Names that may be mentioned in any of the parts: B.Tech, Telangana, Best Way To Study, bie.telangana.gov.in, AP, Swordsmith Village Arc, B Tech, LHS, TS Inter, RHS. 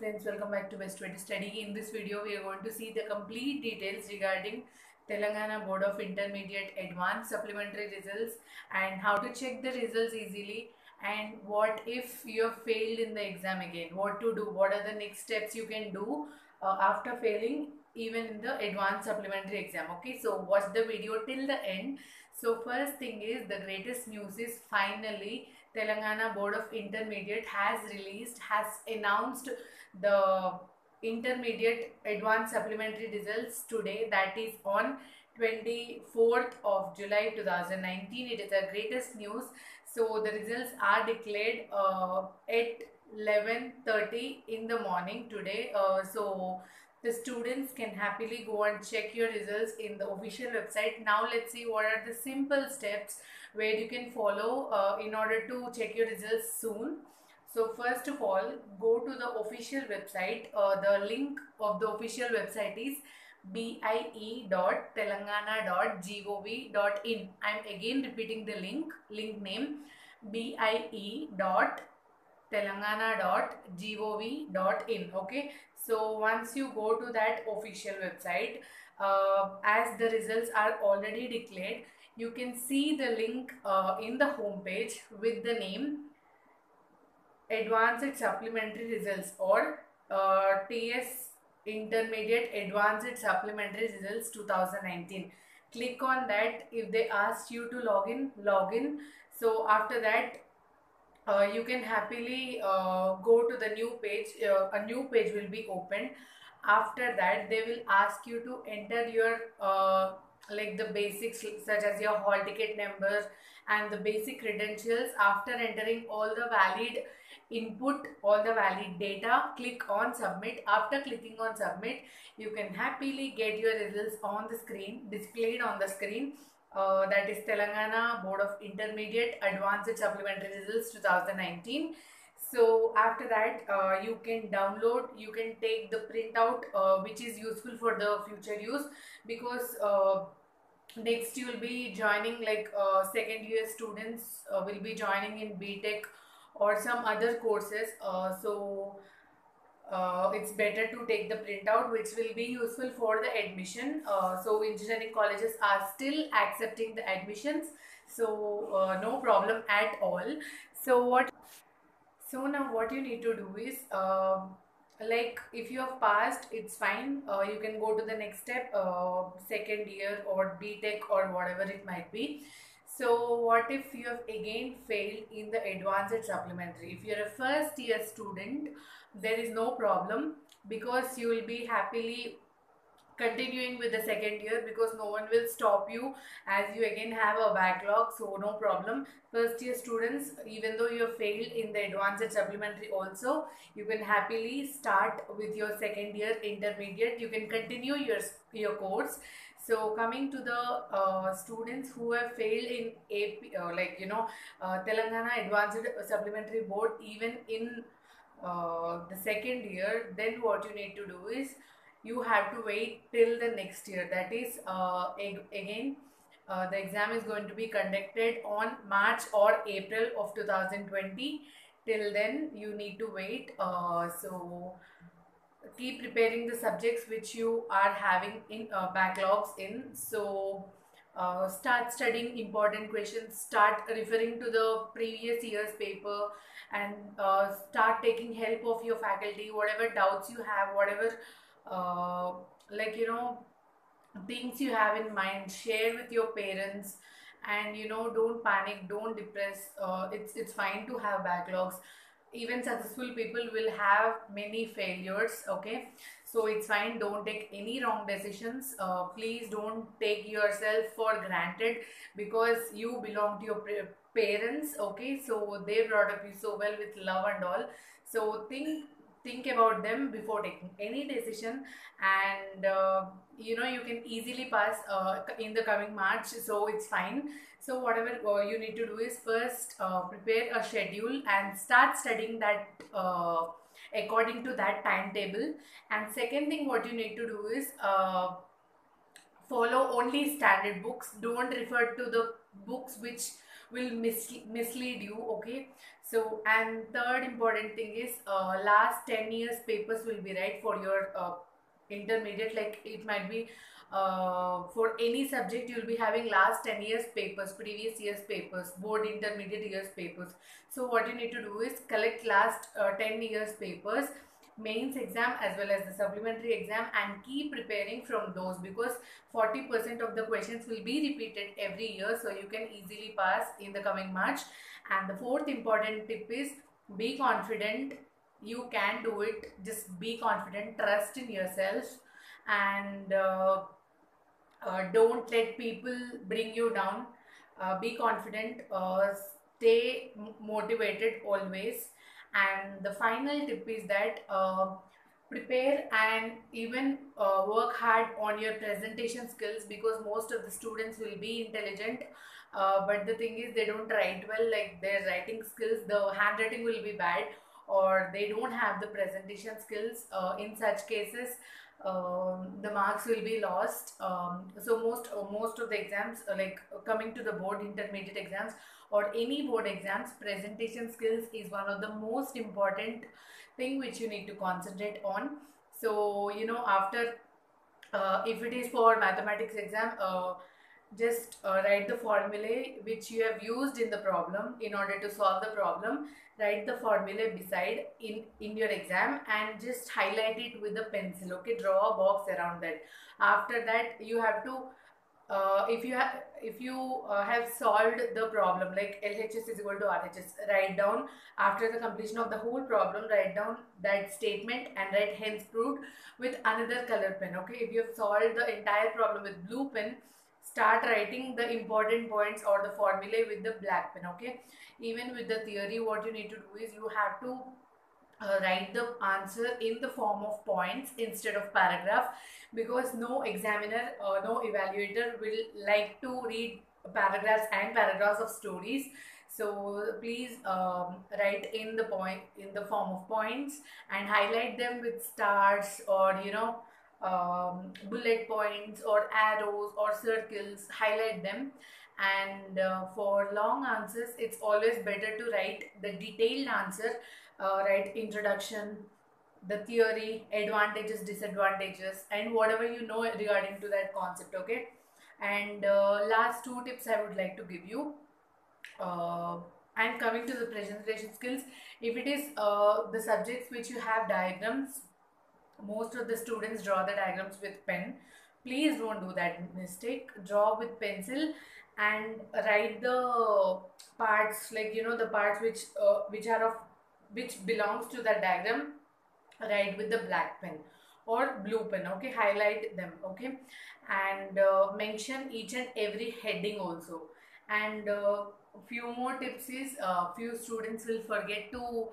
Friends, welcome back to Best Way to Study. In this video, we are going to see the complete details regarding Telangana Board of Intermediate Advanced Supplementary Results and how to check the results easily and what if you have failed in the exam again, what to do, what are the next steps you can do after failing even in the advanced supplementary exam. Okay, so watch the video till the end. So first thing is, the greatest news is finally Telangana Board of Intermediate has announced the intermediate advanced supplementary results today, that is on 24th of July 2019. It is the greatest news. So the results are declared at 11:30 in the morning today. So the students can happily go and check your results in the official website. Now let's see what are the simple steps where you can follow in order to check your results soon. So first of all, go to the official website. The link of the official website is bie.telangana.gov.in. I am again repeating the link name bie.telangana.gov.in. okay, so once you go to that official website, as the results are already declared, you can see the link in the home page with the name Advanced Supplementary Results or TS Intermediate Advanced Supplementary Results 2019. Click on that. If they ask you to log in. So after that, you can happily go to the new page. A new page will be opened. After that, they will ask you to enter your like the basics, such as your hall ticket numbers and the basic credentials. After entering all the valid input, all the valid data, click on submit. After clicking on submit, you can happily get your results on the screen, displayed on the screen. That is Telangana Board of Intermediate Advanced Supplementary Results 2019. So after that, you can download, you can take the printout, which is useful for the future use, because next you will be joining, like second year students will be joining in B Tech or some other courses. So it's better to take the printout, which will be useful for the admission. So engineering colleges are still accepting the admissions, so no problem at all. So now what you need to do is, like if you have passed, it's fine. You can go to the next step, second year or B.Tech or whatever it might be. So what if you have again failed in the advanced supplementary? If you are a first year student, there is no problem, because you will be happily continuing with the second year, because no one will stop you as you again have a backlog, so no problem. First year students, even though you have failed in the advanced supplementary also, you can happily start with your second year intermediate. You can continue your course. So coming to the students who have failed in AP, Telangana Advanced Supplementary Board, even in the second year, then what you need to do is, you have to wait till the next year. That is, the exam is going to be conducted on March or April of 2020. Till then, you need to wait. So keep preparing the subjects which you are having in backlogs in. So start studying important questions, start referring to the previous year's paper, and start taking help of your faculty. Whatever doubts you have, whatever things you have in mind, share with your parents, and don't panic, don't depress. It's fine to have backlogs. Even successful people will have many failures, okay? So it's fine, don't take any wrong decisions. Please don't take yourself for granted, because you belong to your parents, okay? So they brought up you so well with love and all. So think about them before taking any decision, and you can easily pass in the coming March, so it's fine. So whatever you need to do is, first prepare a schedule and start studying that according to that timetable. And second thing what you need to do is, follow only standard books. Don't refer to the books which will mislead you, okay? So, and third important thing is last 10 years papers will be right for your intermediate, like it might be for any subject you will be having last 10 years papers, previous years papers, board intermediate years papers. So what you need to do is collect last 10 years papers, mains exam as well as the supplementary exam, and keep preparing from those, because 40% of the questions will be repeated every year, so you can easily pass in the coming March. And the fourth important tip is be confident, you can do it, just be confident, trust in yourself, and don't let people bring you down. Be confident, stay motivated always. And the final tip is that prepare and even work hard on your presentation skills, because most of the students will be intelligent, but the thing is they don't write well, like their writing skills, the handwriting will be bad, or they don't have the presentation skills. In such cases, the marks will be lost. So most of the exams, like coming to the board intermediate exams or any board exams, presentation skills is one of the most important thing which you need to concentrate on. So you know, after if it is for mathematics exam, just write the formulae which you have used in the problem in order to solve the problem. Write the formulae beside in your exam and just highlight it with a pencil, okay? Draw a box around that. After that, you have to if you have solved the problem, like LHS is equal to RHS, write down after the completion of the whole problem, write down that statement and write hence proved with another color pen, okay? If you have solved the entire problem with blue pen, start writing the important points or the formulae with the black pen, okay? Even with the theory, what you need to do is you have to write the answer in the form of points instead of paragraph, because no examiner or no evaluator will like to read paragraphs and paragraphs of stories. So please write in the form of points and highlight them with stars, or you know, bullet points or arrows or circles, highlight them. And for long answers, it's always better to write the detailed answer, write introduction, the theory, advantages, disadvantages, and whatever you know regarding to that concept, okay? And last two tips I would like to give you. And coming to the presentation skills, if it is the subjects which you have diagrams, most of the students draw the diagrams with pen. Please don't do that mistake. Draw with pencil and write the parts, like you know, the parts which belongs to that diagram, write with the black pen or blue pen, okay? Highlight them, okay? And mention each and every heading also. And few more tips is few students will forget to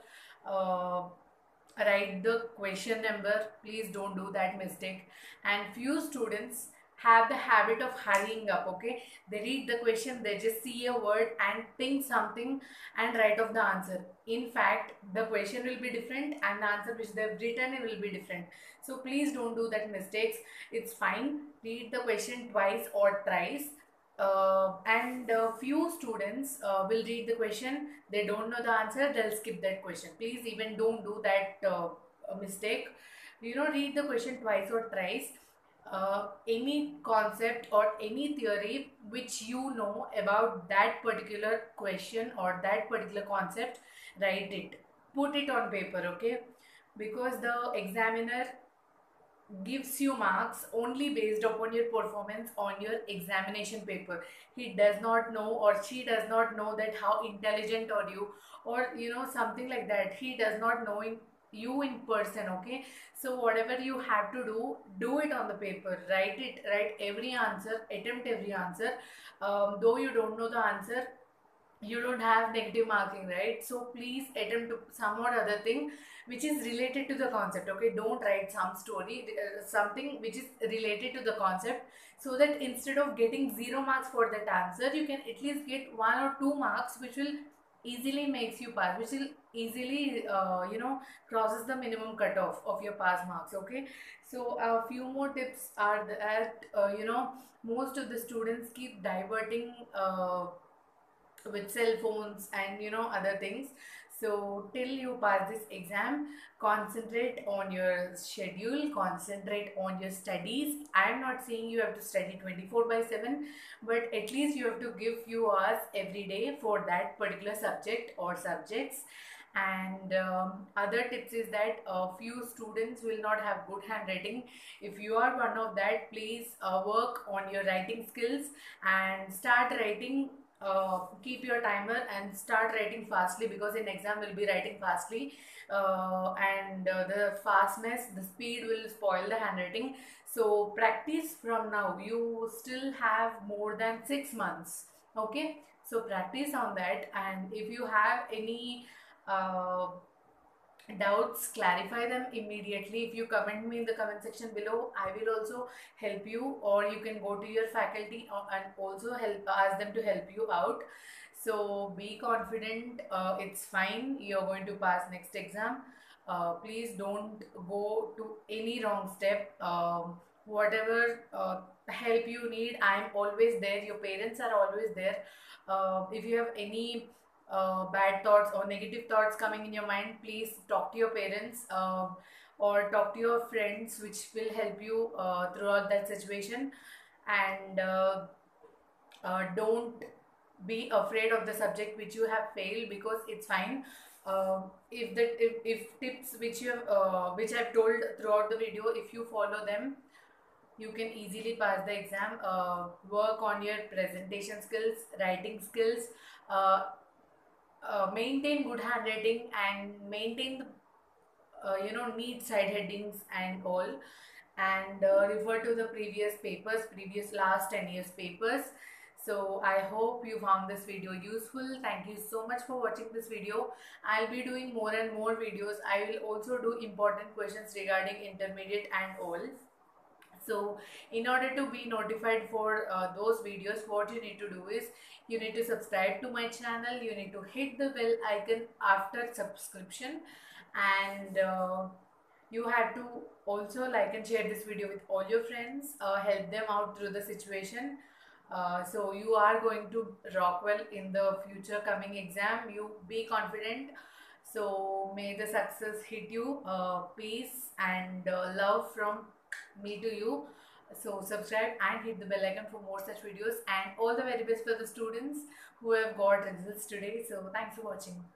write the question number. Please don't do that mistake. And few students have the habit of hurrying up, okay? They read the question, they just see a word and think something and write off the answer. In fact, the question will be different and the answer which they have written will be different. So please don't do that mistakes. It's fine, read the question twice or thrice. And few students will read the question, they don't know the answer, they'll skip that question. Please even don't do that mistake. You know, read the question twice or thrice. Any concept or any theory which you know about that particular question or that particular concept, write it. Put it on paper, okay? Because the examiner gives you marks only based upon your performance on your examination paper. He does not know or she does not know that how intelligent are you, or you know, something like that. He does not know you in person, okay? So whatever you have to do it on the paper. Write it, write every answer, attempt every answer. Though you don't know the answer, you don't have negative marking, right? So please attempt some or other thing which is related to the concept, okay? Don't write some story, something which is related to the concept, so that instead of getting 0 marks for that answer, you can at least get 1 or 2 marks, which will easily makes you pass, which will easily you know, crosses the minimum cutoff of your pass marks, okay? So a few more tips are that you know, most of the students keep diverting with cell phones and other things. So till you pass this exam, concentrate on your schedule, concentrate on your studies. I am not saying you have to study 24/7, but at least you have to give few hours every day for that particular subject or subjects. And other tips is that few students will not have good handwriting. If you are one of that, please work on your writing skills and start writing. Keep your timer and start writing fastly, because in exam we'll be writing fastly, and the fastness, the speed will spoil the handwriting. So practice from now. You still have more than 6 months, okay? So practice on that, and if you have any doubts, clarify them immediately. If you comment me in the comment section below, I will also help you, or you can go to your faculty and also ask them to help you out. So be confident, it's fine, you're going to pass next exam. Please don't go to any wrong step. Whatever help you need, I'm always there, your parents are always there. If you have any bad thoughts or negative thoughts coming in your mind, please talk to your parents or talk to your friends, which will help you throughout that situation. And don't be afraid of the subject which you have failed, because it's fine. If tips which you have, which I've told throughout the video, if you follow them, you can easily pass the exam. Work on your presentation skills, writing skills, maintain good handwriting, and maintain the, neat side headings and all, and refer to the previous papers, last 10 years papers. So I hope you found this video useful. Thank you so much for watching this video. I'll be doing more and more videos. I will also do important questions regarding intermediate and all. So in order to be notified for those videos, what you need to do is you need to subscribe to my channel, you need to hit the bell icon after subscription, and you have to also like and share this video with all your friends, help them out through the situation. So you are going to rock well in the future coming exam. You be confident. So may the success hit you. Peace and love from me to you. So subscribe and hit the bell icon for more such videos, and all the very best for the students who have got results today. So thanks for watching.